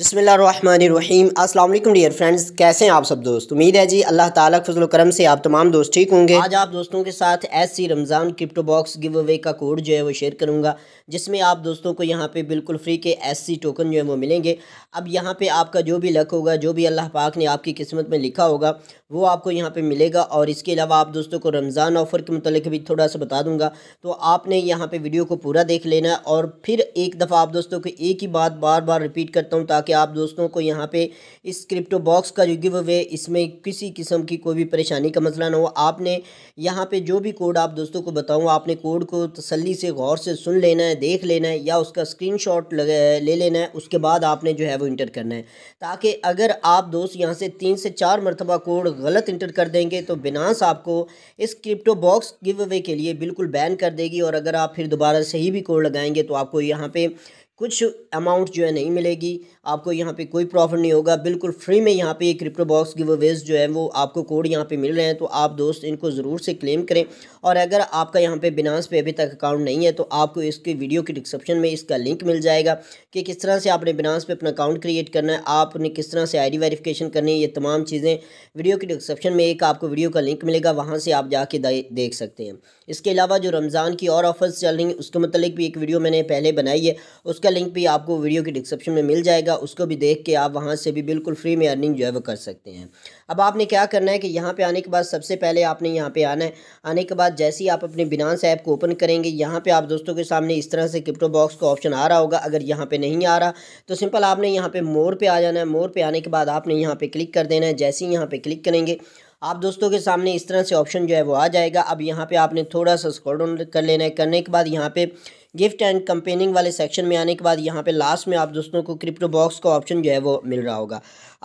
बिस्मिल्लाहिर्रहमानिर्रहीम। अस्सलाम वालेकुम डियर फ्रेंड्स, कैसे हैं आप सब दोस्त। उम्मीद है जी अल्लाह ताला के फजल और करम से आप तमाम दोस्त ठीक होंगे। आज आप दोस्तों के साथ SC Ramzan crypto box give away का कोड जो है वो शेयर करूंगा, जिसमें आप दोस्तों को यहाँ पे बिल्कुल फ्री के SC टोकन जो है वो मिलेंगे। अब यहाँ पे आपका जो भी लक होगा, जो भी अल्लाह पाक ने आपकी किस्मत में लिखा होगा वो आपको यहाँ पर मिलेगा। और इसके अलावा आप दोस्तों को रमज़ान ऑफ़र के मतलब भी थोड़ा सा बता दूँगा, तो आपने यहाँ पर वीडियो को पूरा देख लेना। और फिर एक दफ़ा आप दोस्तों को एक ही बात बार बार रिपीट करता हूँ कि आप दोस्तों को यहाँ पे इस क्रिप्टो बॉक्स का जो गिव अवे, इसमें किसी किस्म की कोई भी परेशानी का मसला ना हो। आपने यहाँ पे जो भी कोड आप दोस्तों को बताऊँ, आपने कोड को तसल्ली से गौर से सुन लेना है, देख लेना है या उसका स्क्रीनशॉट ले लेना है। उसके बाद आपने जो है वो इंटर करना है, ताकि अगर आप दोस्त यहाँ से 3 से 4 मरतबा कोड गलत इंटर कर देंगे तो Binance आपको इस क्रिप्टो बॉक्स गिव अवे के लिए बिल्कुल बैन कर देगी। और अगर आप फिर दोबारा सही भी कोड लगाएंगे तो आपको यहाँ पर कुछ अमाउंट जो है नहीं मिलेगी, आपको यहाँ पे कोई प्रॉफिट नहीं होगा। बिल्कुल फ्री में यहाँ पे ये क्रिप्टो बॉक्स गिव अवेज जो है वो आपको कोड यहाँ पे मिल रहे हैं, तो आप दोस्त इनको ज़रूर से क्लेम करें। और अगर आपका यहाँ पे Binance पे अभी तक अकाउंट नहीं है तो आपको इसके वीडियो के डिस्क्रिप्शन में इसका लिंक मिल जाएगा कि किस तरह से आपने Binance पे अपना अकाउंट क्रिएट करना है, आपने किस तरह से ID वेरीफिकेशन करनी है। ये तमाम चीज़ें वीडियो के डिस्क्रिप्शन में एक आपको वीडियो का लिंक मिलेगा, वहाँ से आप जाके देख सकते हैं। इसके अलावा जो रमज़ान की और ऑफर्स चल रही हैं उसके मतलब भी एक वीडियो मैंने पहले बनाई है, उसका लिंक भी आपको वीडियो के डिस्क्रिप्शन में मिल जाएगा। उसको भी देख के आप वहां से भी बिल्कुल फ्री में अर्निंग जो है वो कर सकते हैं। अब आपने क्या करना है कि यहां पे आने के बाद सबसे पहले आपने यहां पे आना है। आने के बाद जैसे ही आप अपने Binance ऐप को ओपन करेंगे, यहां पे आप दोस्तों के सामने इस तरह से क्रिप्टो बॉक्स का ऑप्शन आ रहा होगा। अगर यहाँ पे नहीं आ रहा तो सिंपल आपने यहाँ पे मोर पे आ जाना है। मोर पे आने के बाद आपने यहाँ पे क्लिक कर देना है। जैसे ही यहाँ पे क्लिक करेंगे आप दोस्तों के सामने इस तरह से ऑप्शन जो है वो आ जाएगा। अब यहाँ पे आपने थोड़ा सा स्क्रॉल डाउन कर लेना है। करने के बाद यहाँ पे गिफ्ट एंड कंपेनिंग वाले सेक्शन में आने के बाद यहाँ पे लास्ट में आप दोस्तों को क्रिप्टो बॉक्स का ऑप्शन जो है वो मिल रहा होगा।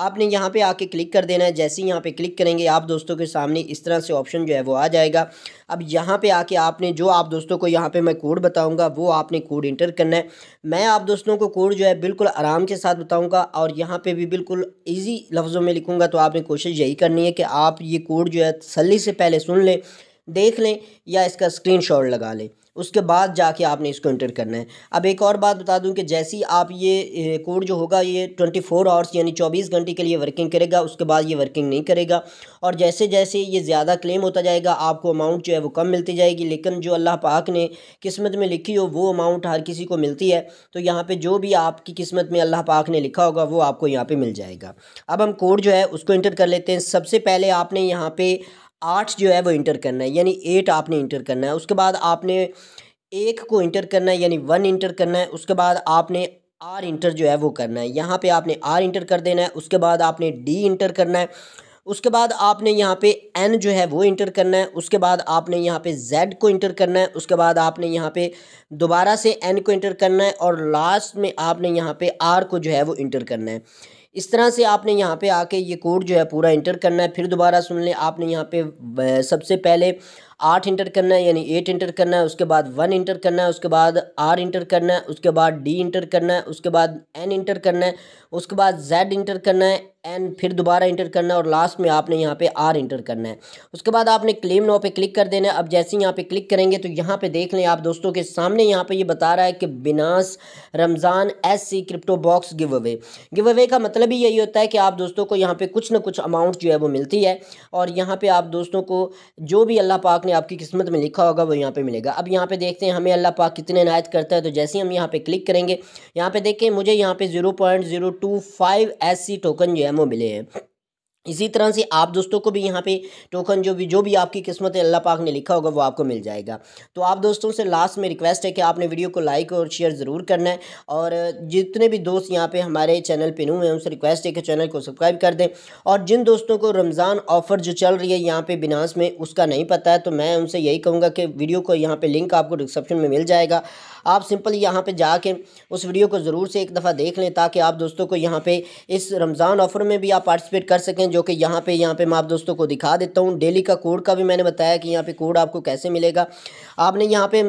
आपने यहाँ पे आके क्लिक कर देना है। जैसे ही यहाँ पे क्लिक करेंगे आप दोस्तों के सामने इस तरह से ऑप्शन जो है वो आ जाएगा। अब यहाँ पे आके आपने जो आप दोस्तों को यहाँ पे मैं कोड बताऊँगा वो आपने कोड इंटर करना है। मैं आप दोस्तों को कोड जो है बिल्कुल आराम के साथ बताऊँगा और यहाँ पर भी बिल्कुल ईजी लफ्ज़ों में लिखूँगा। तो आपने कोशिश यही करनी है कि आप ये कोड जो है तसल्ली से पहले सुन लें, देख लें या इसका स्क्रीनशॉट लगा लें, उसके बाद जाके आपने इसको एंटर करना है। अब एक और बात बता दूं कि जैसे ही आप ये कोड जो होगा ये 24 आवर्स यानी 24 घंटे के लिए वर्किंग करेगा, उसके बाद ये वर्किंग नहीं करेगा। और जैसे जैसे ये ज़्यादा क्लेम होता जाएगा आपको अमाउंट जो है वो कम मिलती जाएगी। लेकिन जो अल्लाह पाक ने किस्मत में लिखी हो वो अमाउंट हर किसी को मिलती है, तो यहाँ पर जो भी आपकी किस्मत में अल्लाह पाक ने लिखा होगा वो आपको यहाँ पर मिल जाएगा। अब हम कोड जो है उसको इंटर कर लेते हैं। सबसे पहले आपने यहाँ पर 8 जो है वो इंटर करना है, यानी 8 आपने इंटर करना है। उसके बाद आपने 1 को इंटर करना है, यानी 1 इंटर करना है। उसके बाद आपने R इंटर जो है वो करना है, यहाँ पे आपने R इंटर कर देना है। उसके बाद आपने D इंटर करना है। उसके बाद आपने यहाँ पे N जो है वो इंटर करना है। उसके बाद आपने यहाँ पे Z को इंटर करना है। उसके बाद आपने यहाँ पे दोबारा से N को इंटर करना है और लास्ट में आपने यहाँ पे R को जो है वो इंटर करना है। इस तरह से आपने यहाँ पे आके ये कोड जो है पूरा इंटर करना है। फिर दोबारा सुन लें, आपने यहाँ पे सबसे पहले 8 इंटर करना है, यानी 8 इंटर करना है। उसके बाद 1 इंटर करना है। उसके बाद R इंटर करना है। उसके बाद D इंटर करना है। उसके बाद N इंटर करना है। उसके बाद Z इंटर करना है। N फिर दोबारा इंटर करना है और लास्ट में आपने यहाँ पे R इंटर करना है। उसके बाद आपने क्लेम नाउ पे क्लिक कर देना है। अब जैसे ही यहाँ पे क्लिक करेंगे तो यहाँ पे देख लें आप दोस्तों के सामने यहाँ पे ये बता रहा है कि Binance Ramzan SC crypto box give away. Give away का मतलब ही यही होता है कि आप दोस्तों को यहाँ पर कुछ ना कुछ अमाउंट जो है वो मिलती है और यहाँ पर आप दोस्तों को जो भी अल्लाह पाक ने आपकी किस्मत में लिखा होगा वो यहाँ पे मिलेगा। अब यहाँ पे देखते हैं हमें अल्लाह पाक कितने इनायत करता है। तो जैसे ही हम यहाँ पे क्लिक करेंगे, यहाँ पे देखें मुझे यहाँ पे 0.025 SC टोकन जो है वो मिले हैं। इसी तरह से आप दोस्तों को भी यहाँ पे टोकन जो भी आपकी किस्मत है अल्लाह पाक ने लिखा होगा वो आपको मिल जाएगा। तो आप दोस्तों से लास्ट में रिक्वेस्ट है कि आपने वीडियो को लाइक और शेयर ज़रूर करना है। और जितने भी दोस्त यहाँ पे हमारे चैनल पे नए हैं उनसे रिक्वेस्ट है कि चैनल को सब्सक्राइब कर दें। और जिन दोस्तों को रमज़ान ऑफ़र जो चल रही है यहाँ पर Binance में उसका नहीं पता है तो मैं उनसे यही कहूँगा कि वीडियो को यहाँ पर लिंक आपको डिस्क्रिप्शन में मिल जाएगा। आप सिंपल यहाँ पर जाके उस वीडियो को ज़रूर से एक दफ़ा देख लें, ताकि आप दोस्तों को यहाँ पर इस रमज़ान ऑफ़र में भी आप पार्टिसिपेट कर सकें, जो कि यहाँ पे मैं आप दोस्तों को दिखा देता हूँ। डेली का कोड का भी मैंने बताया कि यहाँ पे कोड आपको कैसे मिलेगा। आपने यहाँ पे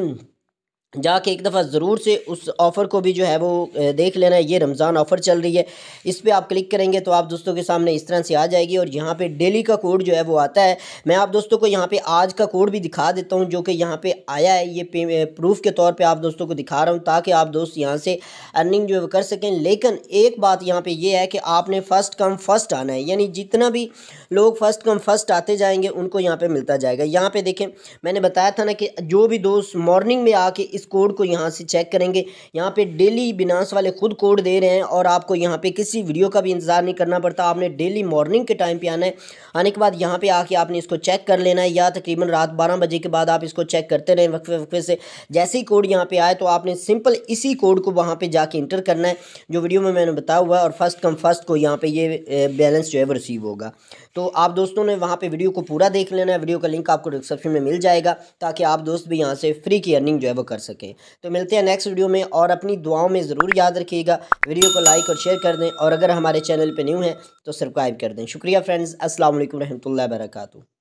जाके एक दफ़ा ज़रूर से उस ऑफ़र को भी जो है वो देख लेना है। ये रमज़ान ऑफ़र चल रही है, इस पर आप क्लिक करेंगे तो आप दोस्तों के सामने इस तरह से आ जाएगी और यहाँ पे डेली का कोड जो है वो आता है। मैं आप दोस्तों को यहाँ पे आज का कोड भी दिखा देता हूँ जो कि यहाँ पे आया है, ये प्रूफ के तौर पे आप दोस्तों को दिखा रहा हूँ ताकि आप दोस्त यहाँ से अर्निंग जो है कर सकें। लेकिन एक बात यहाँ पर यह है कि आपने फ़र्स्ट कम फर्स्ट आना है, यानी जितना भी लोग फ़र्स्ट कम फर्स्ट आते जाएँगे उनको यहाँ पर मिलता जाएगा। यहाँ पर देखें, मैंने बताया था ना कि जो भी दोस्त मॉर्निंग में आके कोड को यहाँ से चेक करेंगे, यहाँ पे डेली बिनांस वाले खुद कोड दे रहे हैं और आपको यहाँ पे किसी वीडियो का भी इंतजार नहीं करना पड़ता। आपने डेली मॉर्निंग के टाइम पे आना है, आने के बाद यहाँ पे आके आपने इसको चेक कर लेना है या तकरीबन रात 12 बजे के बाद आप इसको चेक करते रहें वक्फे वक्फे से। जैसे ही कोड यहाँ पे आए तो आपने सिंपल इसी कोड को वहाँ पर जाके इंटर करना है जो वीडियो में मैंने बताया हुआ है और फर्स्ट कम फर्स्ट को यहाँ पर ये बैलेंस जो है वो रिसीव होगा। तो आप दोस्तों ने वहाँ पर वीडियो को पूरा देख लेना है, वीडियो का लिंक आपको डिस्क्रिप्शन में मिल जाएगा ताकि आप दोस्त भी यहाँ से फ्री की अर्निंग जो है वो कर सकें। तो मिलते हैं नेक्स्ट वीडियो में और अपनी दुआओं में ज़रूर याद रखिएगा। वीडियो को लाइक और शेयर कर दें और अगर हमारे चैनल पे न्यू हैं तो सब्सक्राइब कर दें। शुक्रिया फ्रेंड्स, अस्सलाम वालेकुम रहमतुल्लाहि वबरकातुहू।